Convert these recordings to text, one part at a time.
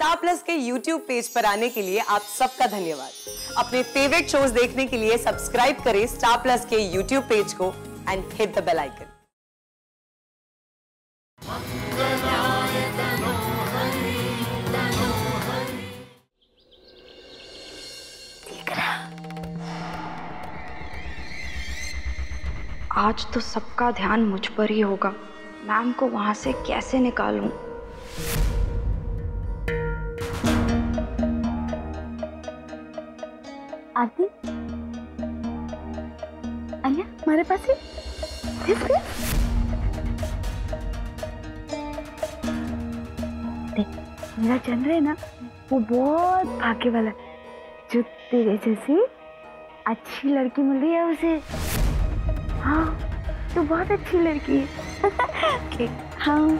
Star Plus के YouTube page पर आने के लिए आप सबका धन्यवाद। अपने फेवरेट शोज देखने के लिए सब्सक्राइब करें स्टार प्लस के YouTube पेज को and hit the bell icon. आज तो सबका ध्यान मुझ पर ही होगा। मैम को वहां से कैसे निकालूं? आरती, अन्या, हमारे पास है। देख, मेरा चंद्र है ना, वो बहुत भाग्य वाला है जो तेरे जैसी अच्छी लड़की मिल रही है उसे। हाँ, तो बहुत अच्छी लड़की है। हाँ,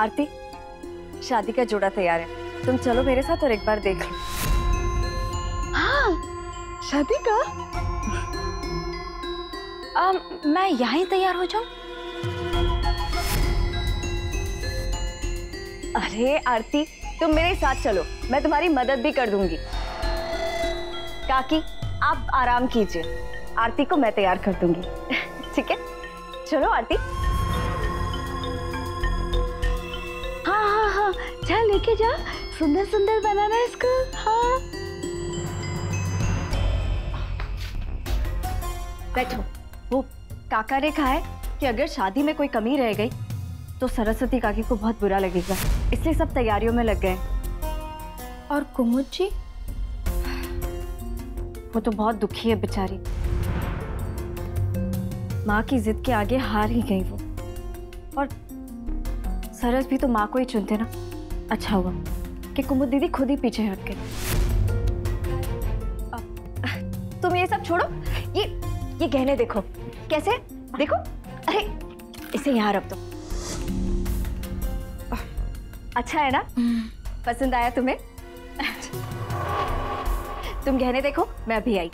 आरती, शादी का जोड़ा तैयार है। तुम चलो मेरे साथ और एक बार देख लो। हाँ, शादी का मैं यहीं तैयार हो जाऊं? अरे आरती, तुम मेरे साथ चलो, मैं तुम्हारी मदद भी कर दूंगी। काकी, आप आराम कीजिए, आरती को मैं तैयार कर दूंगी। ठीक है, चलो आरती। हाँ हाँ हाँ, जा लेके जा, सुंदर सुंदर बनाना है इसको। हाँ, बैठो। वो काका ने कहा है कि अगर शादी में कोई कमी रह गई तो सरस्वती काकी को बहुत बुरा लगेगा, इसलिए सब तैयारियों में लग गए। और कुमुद जी, वो तो बहुत दुखी है बेचारी। माँ की जिद के आगे हार ही गई वो। और सरस भी तो माँ को ही चुनते ना। अच्छा हुआ कि कुमुद दीदी खुद ही पीछे हट गई। तुम ये सब छोड़ो, ये गहने देखो कैसे, देखो। अरे इसे यहाँ रख दो। अच्छा है ना, पसंद आया तुम्हें? तुम गहने देखो, मैं अभी आई।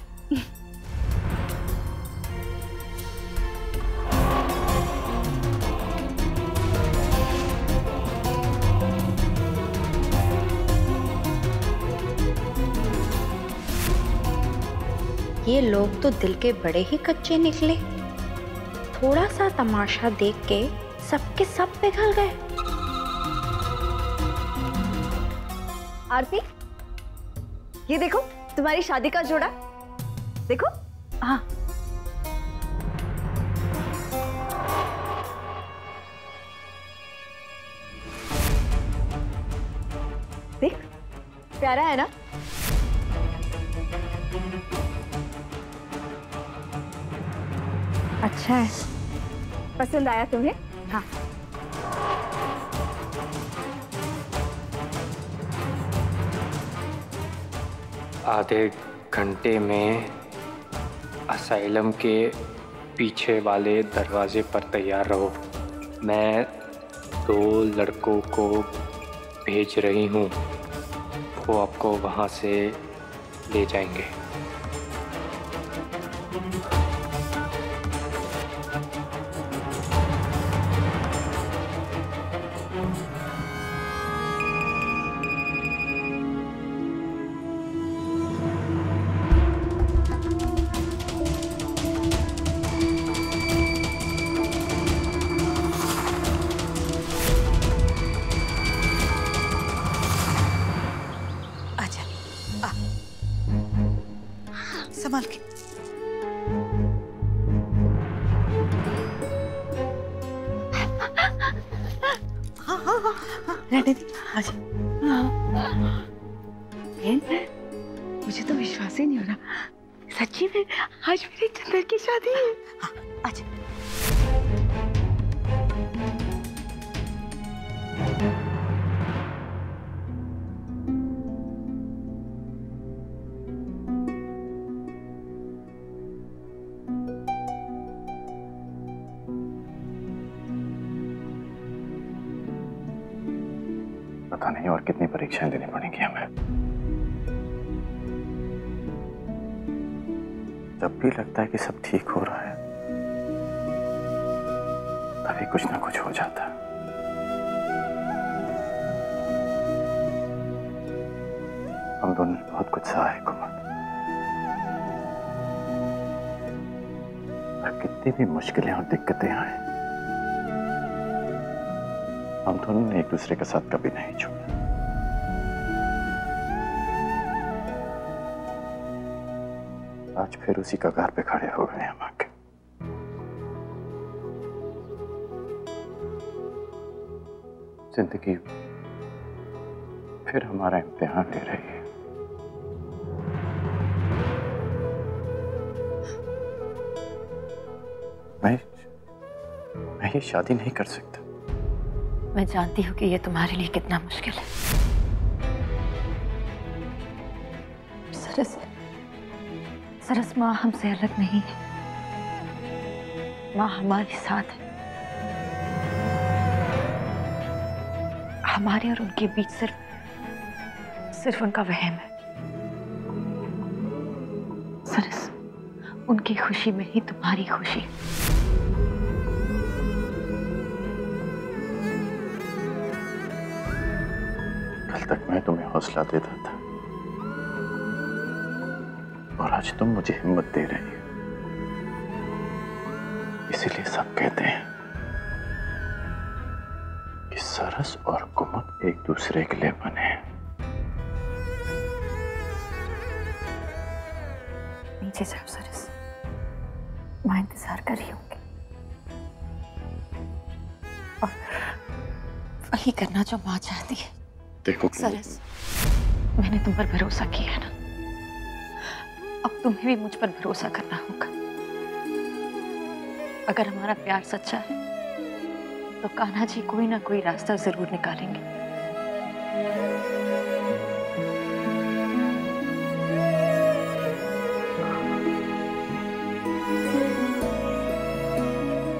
ये लोग तो दिल के बड़े ही कच्चे निकले, थोड़ा सा तमाशा देख के सब पिघल गए। आरती, ये देखो तुम्हारी शादी का जोड़ा, देखो। हाँ, देख, प्यारा है ना। अच्छा है, पसंद आया तुम्हें? हाँ। आधे घंटे में असाइलम के पीछे वाले दरवाजे पर तैयार रहो। मैं 2 लड़कों को भेज रही हूँ, वो आपको वहाँ से ले जाएंगे। संभाल के। हाँ हाँ हाँ हाँ, रहने दे। अच्छा, मुझे तो विश्वास ही नहीं हो रहा, सच्ची में आज मेरे चंद्र की शादी है। हाँ, अच्छा। पता नहीं और कितनी परीक्षाएं देनी पड़ेंगी हमें। जब भी लगता है कि सब ठीक हो रहा है तभी कुछ ना कुछ हो जाता है। हम दोनों ने बहुत कुछ सहा है कुमार, और कितनी भी मुश्किलें और दिक्कतें आए हम दोनों ने एक दूसरे के साथ कभी नहीं छोड़ा। आज फिर उसी कगार पे खड़े हो गए हम आके। जिंदगी फिर हमारा इम्तिहान ले रही है। मैं ये शादी नहीं कर सकता। मैं जानती हूँ कि ये तुम्हारे लिए कितना मुश्किल है। सरस माँ हमसे अलग नहीं है, माँ हमारे साथ है। हमारे और उनके बीच सिर्फ उनका वहम है। सरस, उनकी खुशी में ही तुम्हारी खुशी है। तक मैं तुम्हें हौसला देता था और आज तुम मुझे हिम्मत दे रही हो। इसीलिए सब कहते हैं कि सरस और कुमुद एक दूसरे के लिए बने हैं। नीचे जाओ सरस, मैं इंतजार कर रही होंगी और वही करना जो माँ चाहती है। देखो सरस, मैंने तुम पर भरोसा किया है ना, अब तुम्हें भी मुझ पर भरोसा करना होगा। अगर हमारा प्यार सच्चा है तो कान्हा जी कोई ना कोई रास्ता जरूर निकालेंगे।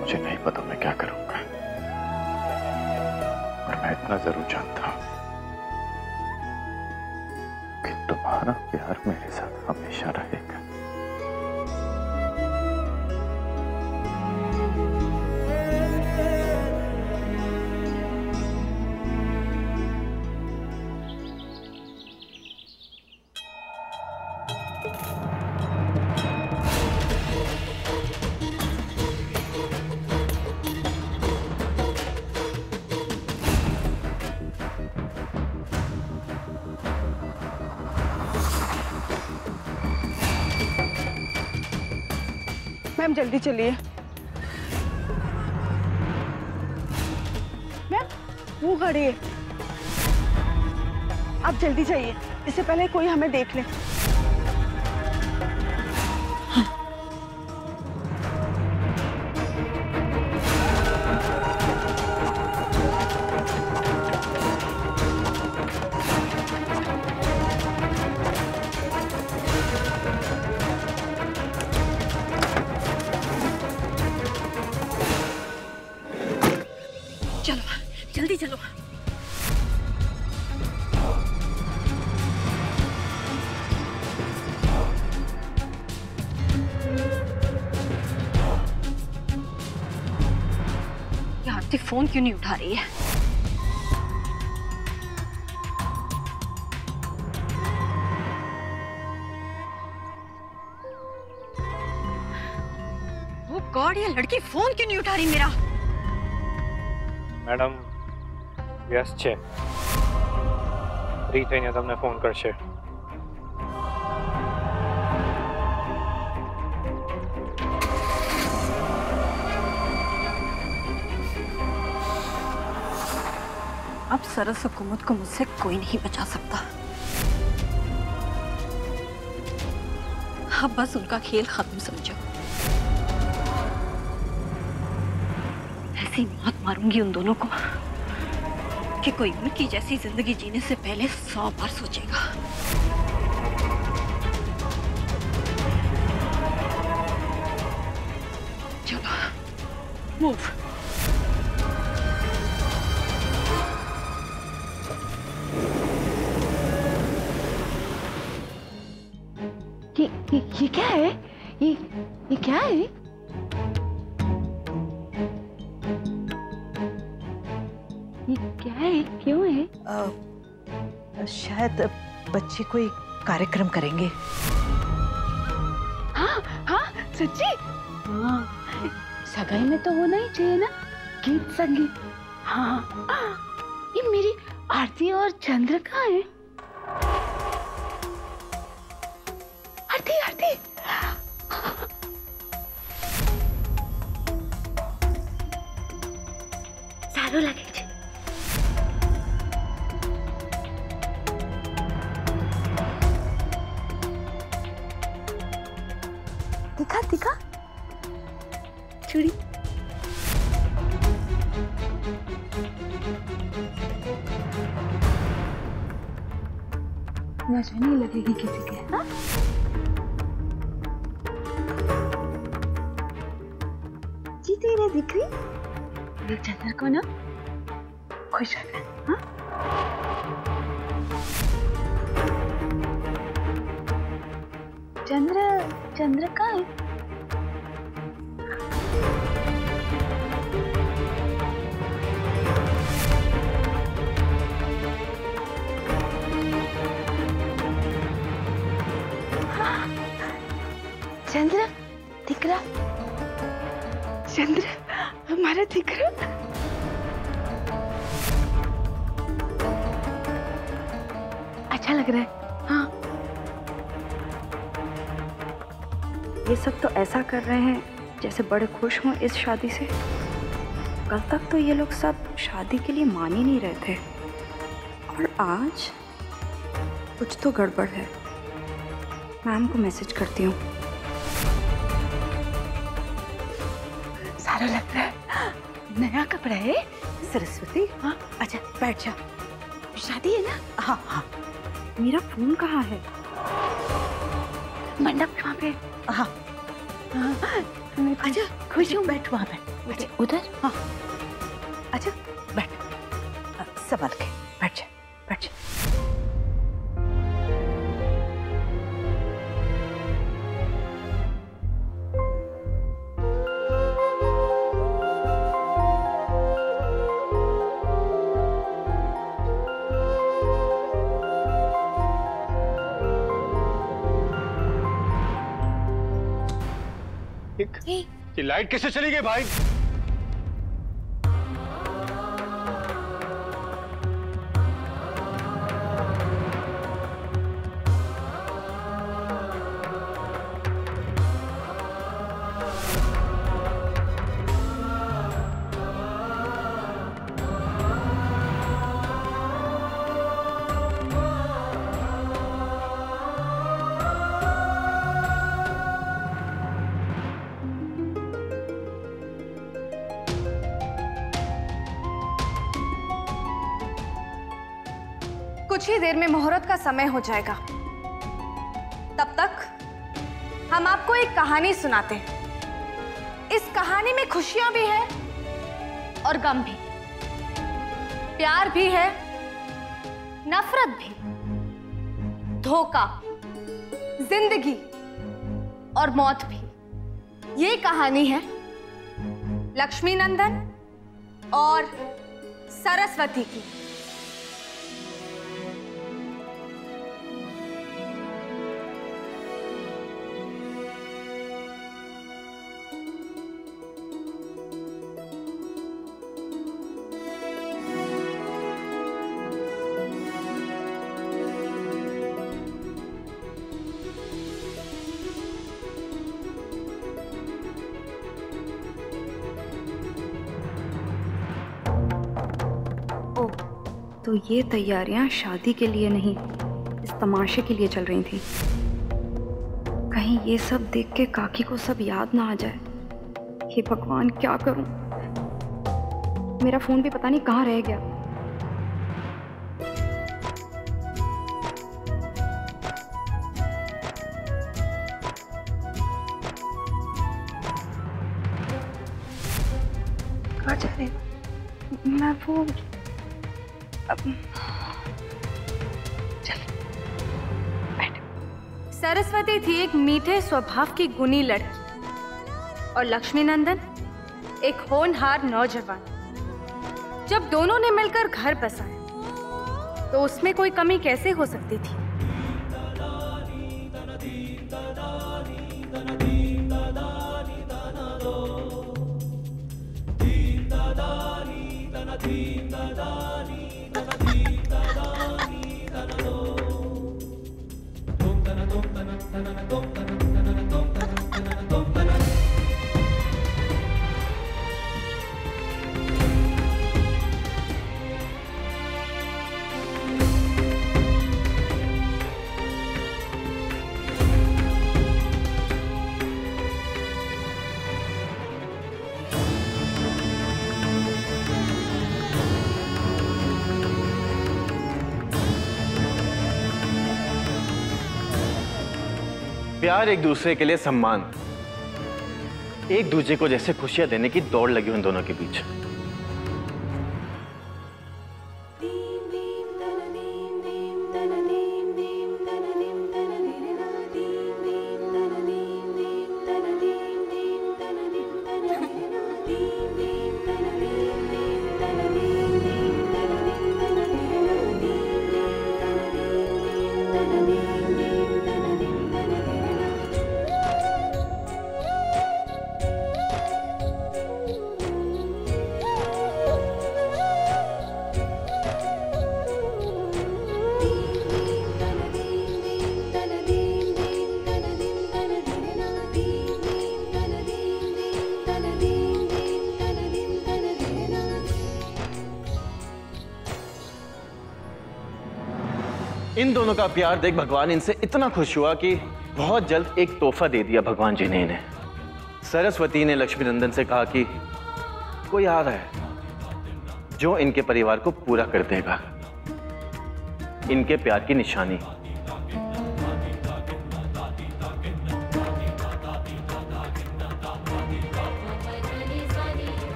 मुझे नहीं पता मैं क्या करूंगा, पर मैं इतना जरूर जानता हूं तुम्हारा प्यार मेरे साथ हमेशा रहेगा। मैम जल्दी चलिए। मैम वो खड़ी है, आप जल्दी जाइए इससे पहले कोई हमें देख ले। जल्दी चलो। यार तू फोन क्यों नहीं उठा रही है? वो गॉड, ये लड़की फोन क्यों नहीं उठा रही मेरा? मैडम વ્યસ્ત છે, ફ્રી થઈને તમને ફોન કરશે। अब सरस और कुमुद को मुझसे कोई नहीं बचा सकता। अब बस उनका खेल खत्म समझो। ऐसी मौत मारूंगी उन दोनों को कि कोई उनकी जैसी जिंदगी जीने से पहले 100 बार सोचेगा। चलो, मूव। ये क्या है? ये क्या है? ये क्या है? क्यों है? शायद बच्चे कोई कार्यक्रम करेंगे। हाँ हाँ सच्ची, हाँ सगाई में तो होना ही चाहिए ना गीत संगीत। हाँ ये मेरी आरती और चंद्र कहाँ है? आरती आरती, सारू लगे छे। दिखा दिखा चूड़ी, नजर नहीं लगेगी किसी के। हाँ जी तेरे दिख रही चंद्र को ना खुश रखना। हाँ चंद्र का है? हाँ। चंद्र दिख रहा, चंद्र हमारा दिख रहा। अच्छा लग रहा है। ये सब तो ऐसा कर रहे हैं जैसे बड़े खुश हों इस शादी से। कल तक तो ये लोग सब शादी के लिए मान ही नहीं रहे थे, और आज कुछ तो गड़बड़ है। मैम को मैसेज करती हूँ। सारा लग रहा है नया कपड़ा है सरस्वती। हाँ अच्छा बैठ जा, शादी है ना। हाँ हाँ मेरा फोन कहाँ है? मंडप वहाँ पे। हाँ अच्छा खुश हूँ, बैठ वहाँ पे। अच्छा उधर। हाँ अच्छा बैठ, संभाल के बैठ जा बैठ जा। ये लाइट कैसे चली गई भाई? कुछ ही देर में मुहूर्त का समय हो जाएगा, तब तक हम आपको एक कहानी सुनाते हैं। इस कहानी में खुशियां भी हैं और गम भी, प्यार भी है, नफरत भी, धोखा, जिंदगी और मौत भी। ये कहानी है लक्ष्मी नंदन और सरस्वती की। तो ये तैयारियां शादी के लिए नहीं, इस तमाशे के लिए चल रही थी। कहीं ये सब देख के काकी को सब याद ना आ जाए। हे भगवान क्या करूं? मेरा फोन भी पता नहीं कहाँ रह गया। कहाँ जा रही हूं मैं? वो चल बैठ। सरस्वती थी एक मीठे स्वभाव की गुणी लड़की और लक्ष्मीनंदन एक होनहार नौजवान। जब दोनों ने मिलकर घर बसाया तो उसमें कोई कमी कैसे हो सकती थी। प्यार एक दूसरे के लिए सम्मान, एक दूसरे को जैसे खुशियां देने की दौड़ लगी उन दोनों के बीच। इन दोनों का प्यार देख भगवान इनसे इतना खुश हुआ कि बहुत जल्द एक तोहफा दे दिया भगवान जी ने इन्हें। सरस्वती ने लक्ष्मीनंदन से कहा कि कोई आ रहा है जो इनके परिवार को पूरा कर देगा, इनके प्यार की निशानी।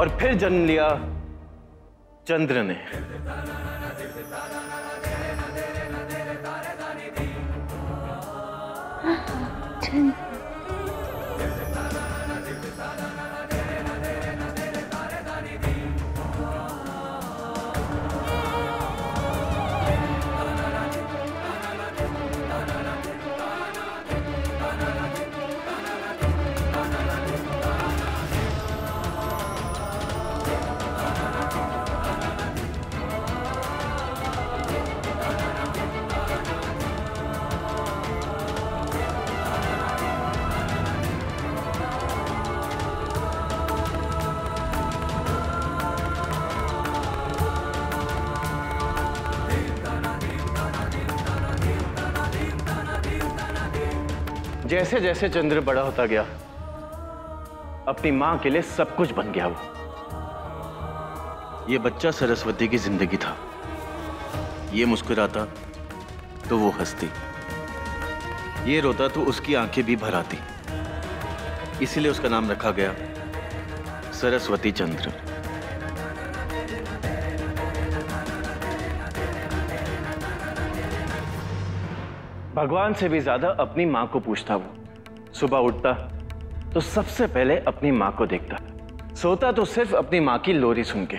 और फिर जन्म लिया चंद्र ने। जैसे जैसे चंद्र बड़ा होता गया अपनी मां के लिए सब कुछ बन गया वो। ये बच्चा सरस्वती की जिंदगी था। ये मुस्कुराता तो वो हंसती, ये रोता तो उसकी आंखें भी भर आती। इसीलिए उसका नाम रखा गया सरस्वती चंद्र। भगवान से भी ज्यादा अपनी माँ को पूछता वो। सुबह उठता तो सबसे पहले अपनी माँ को देखता, सोता तो सिर्फ अपनी माँ की लोरी सुन के।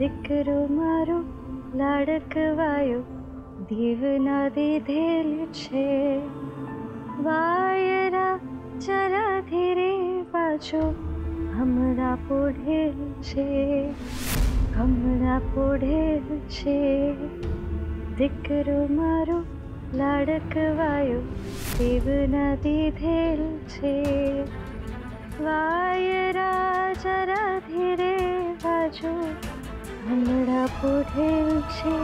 दिकरो मारो लाडकवायो दीवना दीधेल छे वायरा चरा धीरे पाछो हमरा पोढेल छे हमरा पोढेल छे। दिकरो मारो लाडकवायो देवना दीधेल छे वायरा जरा धीरे बाजो हमरा पोढेल छे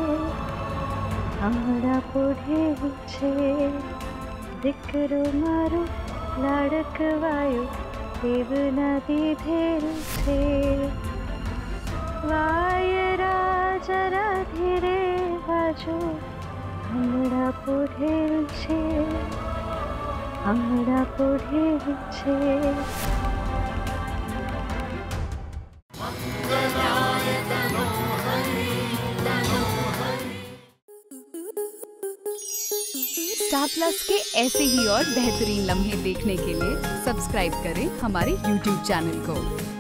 हमरा पोढेल छे। दिकरो मारो लाडकवायो देवनादी धीर से वाय राजरा धीरे बाजू हमरा पुढेल छे हमरा पुढेल छे। स्टार प्लस के ऐसे ही और बेहतरीन लम्हे देखने के लिए सब्सक्राइब करें हमारे YouTube चैनल को।